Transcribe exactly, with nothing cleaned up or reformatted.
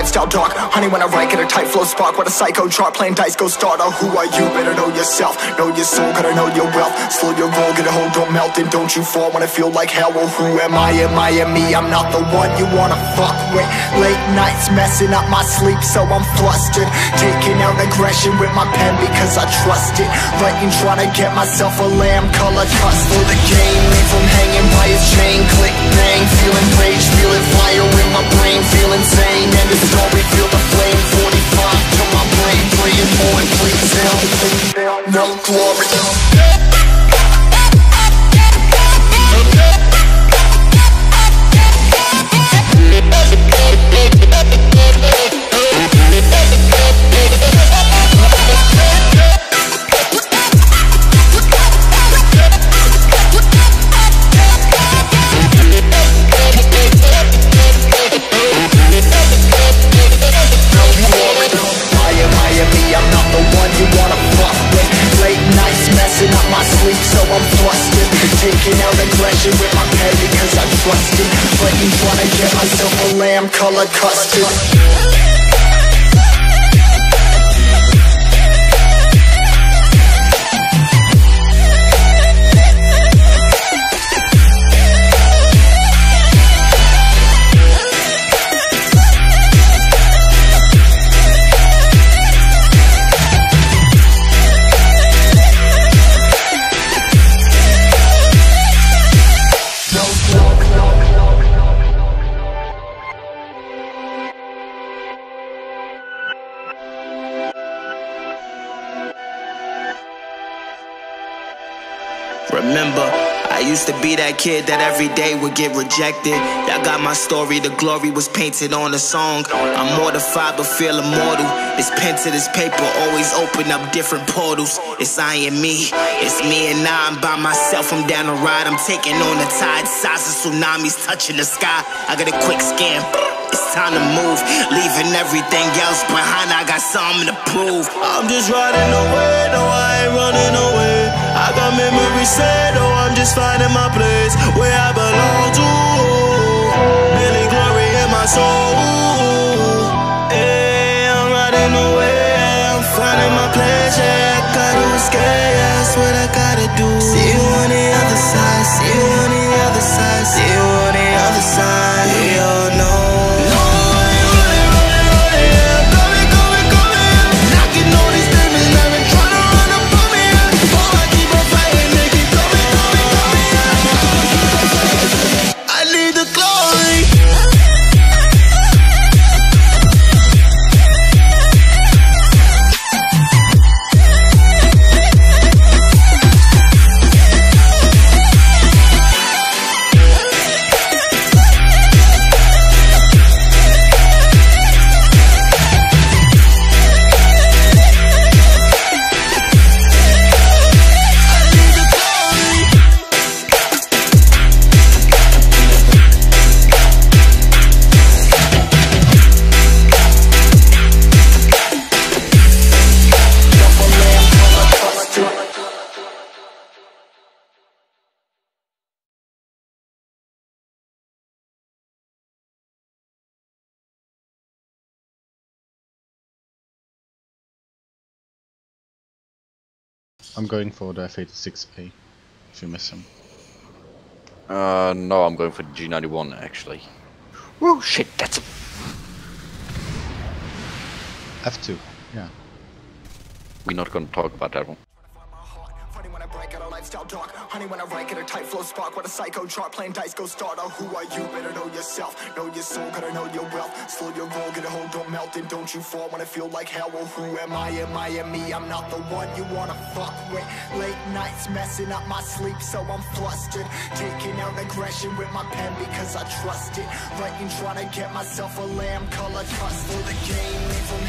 lifestyle dark. Honey, when I write, get a tight flow spark. What a psycho chart, playing dice, go starter. Who are you? Better know yourself. Know your soul, gotta know your wealth. Slow your roll, get a hold, don't melt. And don't you fall when I feel like hell. Well, who am I? Am I am me? I'm not the one you wanna fuck with. Late nights messing up my sleep, so I'm flustered. Taking out aggression with my pen because I trust it. Writing, trying to get myself a lamb color cuss for the game. Leave him hanging by his chain. Click, bang, feeling rage, feeling fire in my brain, feeling sane. And it's story, feel the flame. forty-five to my brain, playing more and please hell. No glory. Taking out aggression with my pen because I trust it. But you wanna get myself a lamb color custard. Remember, I used to be that kid that every day would get rejected. Y'all got my story, the glory was painted on the song. I'm mortified but feel immortal. This pen to this paper always open up different portals. It's I and me, it's me and I, I'm by myself, I'm down the ride. I'm taking on the tide, size of tsunamis touching the sky. I got a quick scan, it's time to move. Leaving everything else behind, I got something to prove. I'm just riding away, no I ain't running away. I got memories set, oh, I'm just finding my place where I belong to. Many glory in my soul. Hey, I'm riding away, I'm finding my place, yeah. Gotta escape, that's what I gotta do. See you on the other side, see you on the other side, see you on the other side. We all know. I'm going for the F eighty-six A, if you miss him. Uh, no, I'm going for the G ninety-one, actually. Woo, shit, that's a... F two, yeah. We're not gonna talk about that one. Lifestyle dark, honey, when I write, get a tight flow spark. What a psycho chart, playing dice, go starter. Who are you? Better know yourself. Know your soul, gotta know your wealth. Slow your roll, get a hold, don't melt. And don't you fall when I feel like hell. Well, who am I? Am I am me? I'm not the one you wanna fuck with. Late nights messing up my sleep, so I'm flustered. Taking out aggression with my pen because I trust it. Writing, trying to get myself a lamb color cuss for the game.